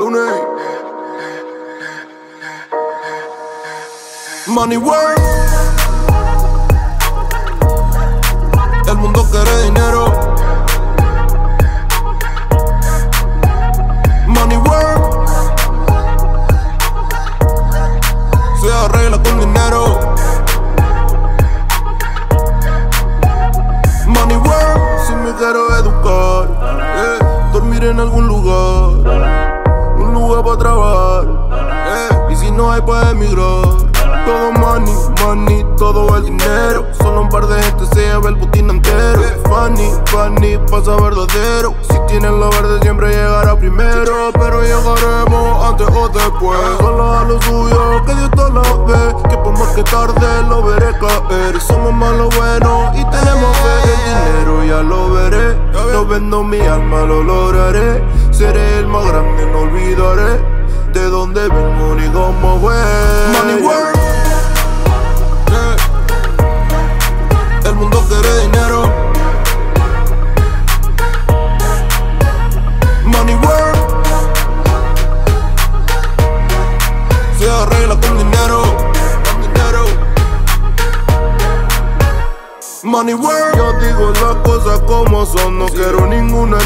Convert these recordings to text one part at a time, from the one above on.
Lunay. Money work. El mundo quiere dinero. Money work. Se arregla con dinero. Money work. Si me quiero educar, dormir en algún lugar, un lugar para trabajar, y si no hay para emigrar. Todo money, money, todo el dinero. Solo un par de gente se lleva el botín entero. Funny, funny, pasa verdadero. Si tienen lo verde siempre llegará primero. Pero llegaremos antes o después. Solo a lo suyo, que Dios todo lo ve. Que por más que tarde lo veré caer. Somos malos buenos y tenemos fe. El dinero ya lo veré. No vendo mi alma, lo lograré. Seré el más grande, no olvidaré de dónde vengo ni cómo fue. Money work. El mundo quiere dinero. Money work. Se arregla con dinero. Money work. Yo digo las cosas como son. No quiero ninguna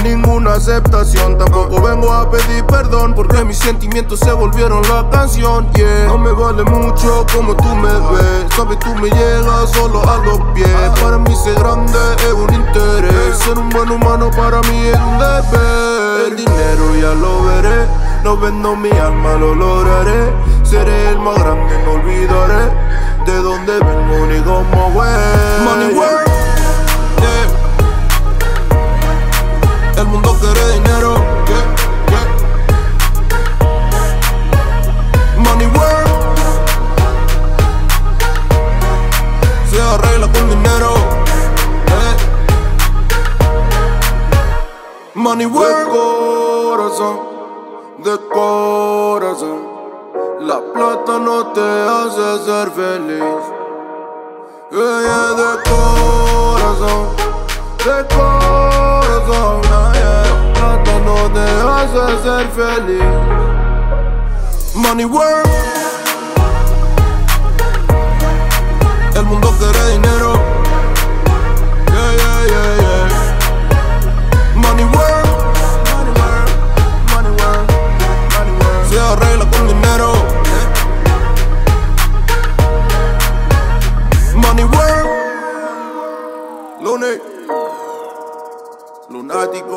aceptación. Tampoco vengo a pedir perdón, porque mis sentimientos se volvieron la canción. Yeah. No me vale mucho como tú me ves. Sabes, tú me llegas solo a los pies. Para mí ser grande es un interés. Ser un buen humano para mí es un deber. El dinero ya lo veré. No vendo mi alma, lo lograré. Seré el más grande, no olvidaré de dónde vengo ni cómo fue. Money work, yeah. El mundo quiere dinero, yeah, yeah. Money work. Se arregla con dinero, yeah. Money work. De corazón la plata no te hace ser feliz. Ella de corazón, de corazón, la plata no te hace ser feliz. Money work. El mundo quiere dinero. Yeah, yeah, yeah, yeah. Money work. Money work. Money work. Money work. Se arregla con dinero. Money work. Lunático.